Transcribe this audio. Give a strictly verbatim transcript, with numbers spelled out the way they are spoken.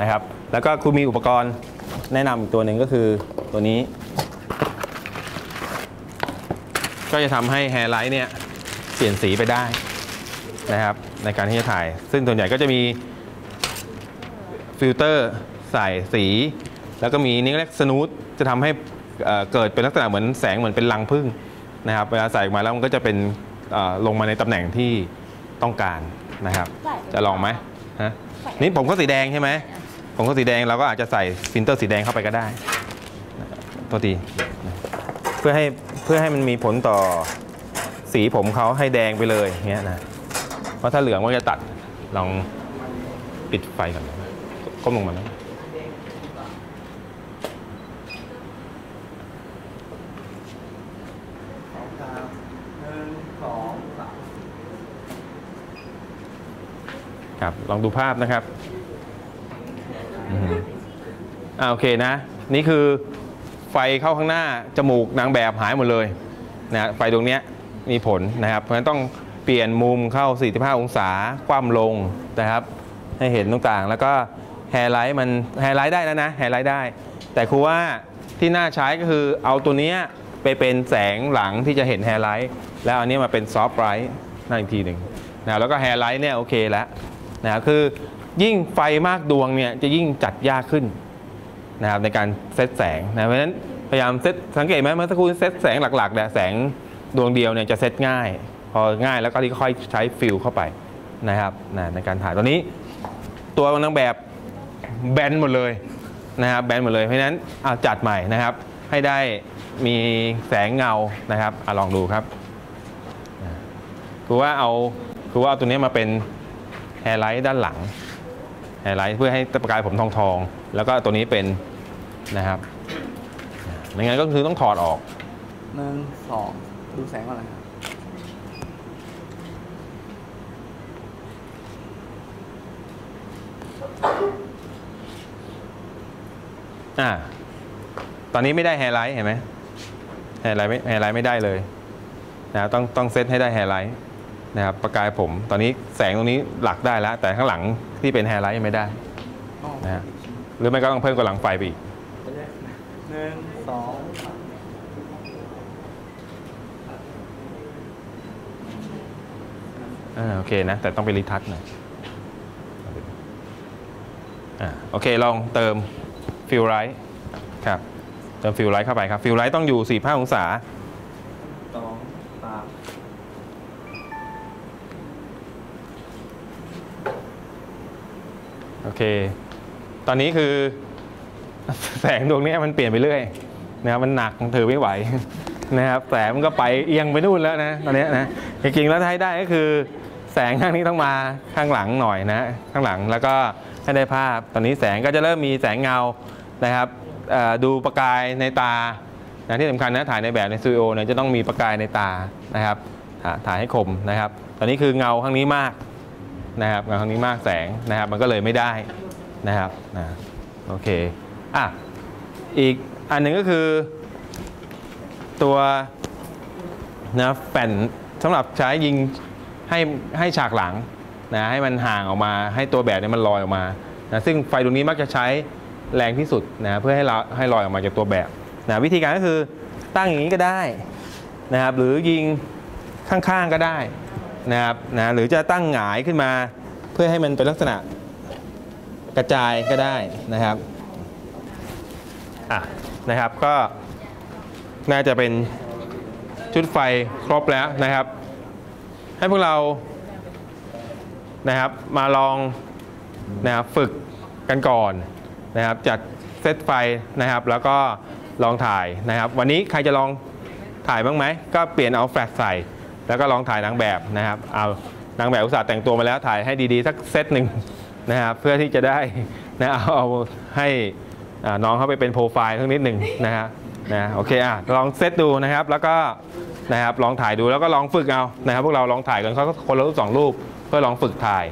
นะครับแล้วก็คุณมีอุปกรณ์แนะนำอีกตัวหนึ่งก็คือตัวนี้ก็จะทำให้แฮร์ไลท์เนี่ยเปลี่ยนสีไปได้นะครับในการที่จะถ่ายซึ่งส่วนใหญ่ก็จะมีฟิลเตอร์ใส่สีแล้วก็มีนี่เรียกสนูทจะทำให้เกิดเป็นลักษณะเหมือนแสงเหมือนเป็นรังผึ้งนะครับเวลาใส่ออกมาแล้วมันก็จะเป็นลงมาในตำแหน่งที่ต้องการนะครับจะลองไหมฮะนี่ผมก็สีแดงใช่ไหมผมก็สีแดงเราก็อาจจะใส่ฟิลเตอร์สีแดงเข้าไปก็ได้ตัวทีเพื่อให้เพื่อให้มันมีผลต่อสีผมเขาให้แดงไปเลยเงี้ยนะเพราะถ้าเหลืองก็จะตัดลองปิดไฟก่อนก้มลงมานะครับลองดูภาพนะครับอ่าโอเคนะนี่คือไฟเข้าข้างหน้าจมูกนางแบบหายหมดเลยนะไฟตรงนี้มีผลนะครับเพราะฉะนั้นต้องเปลี่ยนมุมเข้าสี่สิบห้าองศาคว่ำลงนะครับให้เห็นต่างๆแล้วก็แฮร์ไลท์มันแฮร์ไลท์ได้แล้วนะแฮร์ไลท์ได้แต่ครูว่าที่น่าใช้ก็คือเอาตัวนี้ไปเป็นแสงหลังที่จะเห็นแฮร์ไลท์แล้วอันนี้มาเป็นซอฟต์ไลท์นั่นอีกทีหนึ่งนะแล้วก็แฮร์ไลท์เนี่ยโอเคแล้วนะคือยิ่งไฟมากดวงเนี่ยจะยิ่งจัดยากขึ้นนะครับในการเซตแสงนะเพราะฉะนั้นพยายามเซตสังเกตไหมเมื่อสักครู่เซตแสงหลักๆเนี่ยแสงดวงเดียวเนี่ยจะเซตง่ายพอง่ายแล้วก็ค่อยใช้ฟิลเข้าไปนะครับนะในการถ่ายตอนนี้ตัวนางแบบแบนหมดเลยนะครับแบนหมดเลยเพราะฉะนั้นเอาจัดใหม่นะครับให้ได้มีแสงเงานะครับเอาลองดูครับคือว่าเอาคือว่าเอาตัวนี้มาเป็นแฮร์ไลท์ด้านหลังแฮร์ไลท์เพื่อให้ประกายผมทองทองแล้วก็ตัวนี้เป็นนะครับไม่งั้นก็คือต้องถอดออกหนึ่งสองดูแสงอะไรอ่าตอนนี้ไม่ได้แฮร์ไลท์เห็นไหมแฮร์ไลท์ไม่แฮร์ไลท์ไม่ได้เลยนะต้องต้องเซตให้ได้แฮร์ไลท์นะครับประกายผมตอนนี้แสงตรงนี้หลักได้แล้วแต่ข้างหลังที่เป็นแฮร์ไลท์ยังไม่ได้นะฮะหรือไม่ก็ต้องเพิ่มกำลังไฟไปอีกหนึ่งสองอ่าโอเคนะแต่ต้องไปรีทัชหน่อยอ่าโอเคลองเติมฟิลไลท์ครับเติมฟิลไลท์เข้าไปครับฟิลไลท์ต้องอยู่สี่ห้าองศาสองสามโอเคตอนนี้คือแสงดวงนี้มันเปลี่ยนไปเรื่อยนะครับมันหนักมันถือไม่ไหวนะครับแสงมันก็ไปเอียงไปนู่นแล้วนะตอนนี้นะจริงๆแล้วให้ได้ก็คือแสงข้างนี้ต้องมาข้างหลังหน่อยนะข้างหลังแล้วก็ให้ได้ภาพตอนนี้แสงก็จะเริ่มมีแสงเงานะครับดูประกายในตานะที่สำคัญนะถ่ายในแบบในสตูดิโอเนี่ยจะต้องมีประกายในตานะครับถ่ายให้คมนะครับตอนนี้คือเงาข้างนี้มากนะครับงานครั้งนี้มากแสงนะครับมันก็เลยไม่ได้นะครับนะโอเคอ่ะอีกอันหนึ่งก็คือตัวนะแผ่นสำหรับใช้ยิงให้ให้ฉากหลังนะให้มันห่างออกมาให้ตัวแบบเนี่ยมันลอยออกมานะซึ่งไฟตรงนี้มักจะใช้แรงที่สุดนะเพื่อให้เราให้ลอยออกมาจากตัวแบบนะวิธีการก็คือตั้งอย่างนี้ก็ได้นะครับหรือยิงข้างๆก็ได้นะครับนะหรือจะตั้งหงายขึ้นมาเพื่อให้มันเป็นลักษณะกระจายก็ได้นะครับอ่ะนะครับก็น่าจะเป็นชุดไฟครบแล้วนะครับให้พวกเรานะครับมาลองนะครับฝึกกันก่อนนะครับจัดเซตไฟนะครับแล้วก็ลองถ่ายนะครับวันนี้ใครจะลองถ่ายบ้างไหมก็เปลี่ยนเอาแฟลชใส่แล้วก็ลองถ่ายนางแบบนะครับเอานางแบบอุตส่าห์แต่งตัวมาแล้วถ่ายให้ดีๆสักเซตหนึ่งนะครับเพื่อที่จะได้นะเอาให้น้องเขาไปเป็นโปรไฟล์ทั้งนิดหนึ่งนะฮะนะโอเคอ่ะลองเซตดูนะครับแล้วก็นะครับลองถ่ายดูแล้วก็ลองฝึกเอานะครับพวกเราลองถ่ายกันเขาคนละรูปสองรูปเพื่อลองฝึกถ่าย